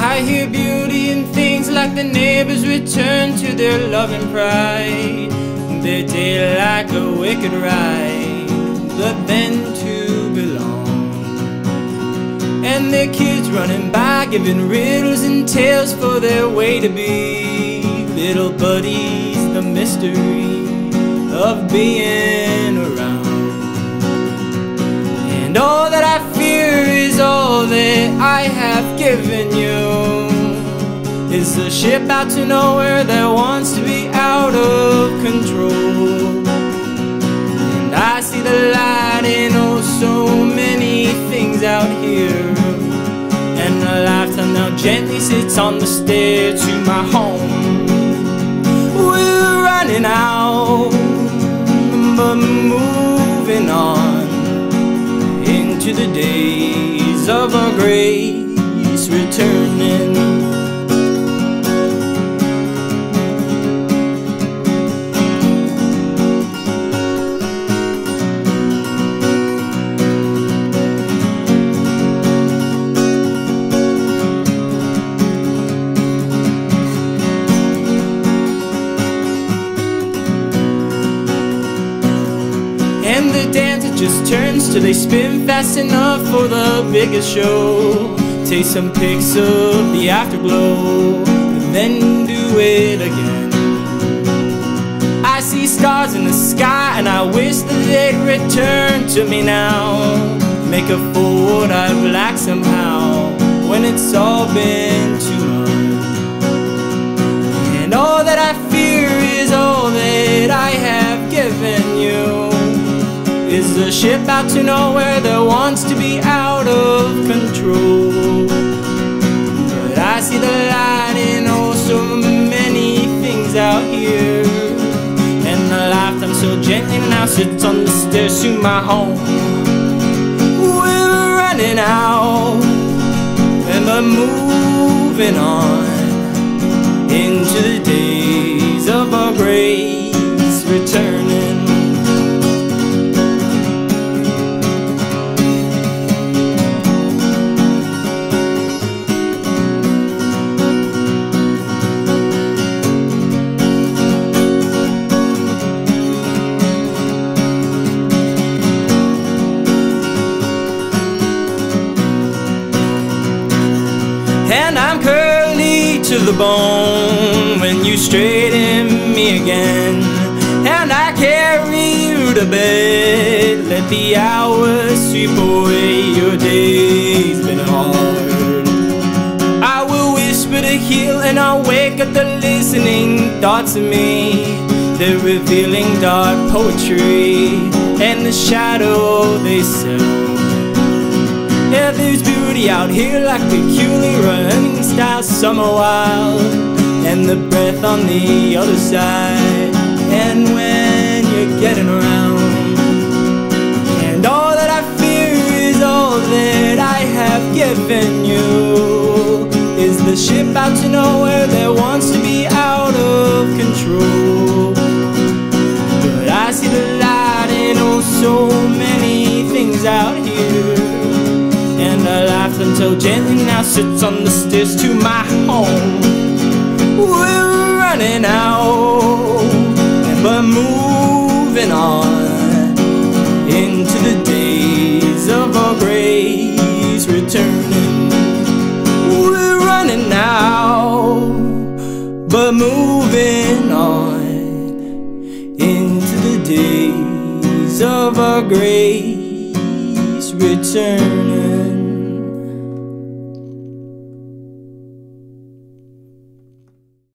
I hear beauty in things like the neighbors return to their love and pride. They did like a wicked ride, but then to belong. And their kids running by, giving riddles and tales for their way to be. Little buddies, the mystery of being around. And all that I fear is all that I have given you. It's a ship out to nowhere that wants to be out of control. And I see the light in oh so many things out here. And a lifetime now gently sits on the stair to my home. We're running out, but moving on into the days of our grace returning. And the dancer just turns till they spin fast enough for the biggest show. Take some pics of the afterglow and then do it again. I see stars in the sky and I wish that they'd return to me now. Make a fool out of black somehow when it's all been too long. And all that I fear is all that I have given you. Is a ship out to nowhere that wants to be out of control. But I see the light in oh so many things out here. And the lifetime so gently now sits on the stairs to my home. We're running out, and we're moving on into the days of our grace returning. And I'm curly to the bone when you straighten me again. And I carry you to bed, let the hours sweep away. Your day's been hard. I will whisper to heal and I'll wake up the listening thoughts of me. They're revealing dark poetry and the shadow they sell. Yeah, there's beauty out here like peculiar running style, summer wild, and the breath on the other side. And when you're getting around, and all that I fear is all that I have given you. Is the ship out to nowhere that wants to be out of control. But I see the light in oh so many things out here. And I laughed until gently now sits on the stairs to my home. We're running out, and we're moving on into the days of our grace returning. We're running out, but moving on into the days of our grace returning.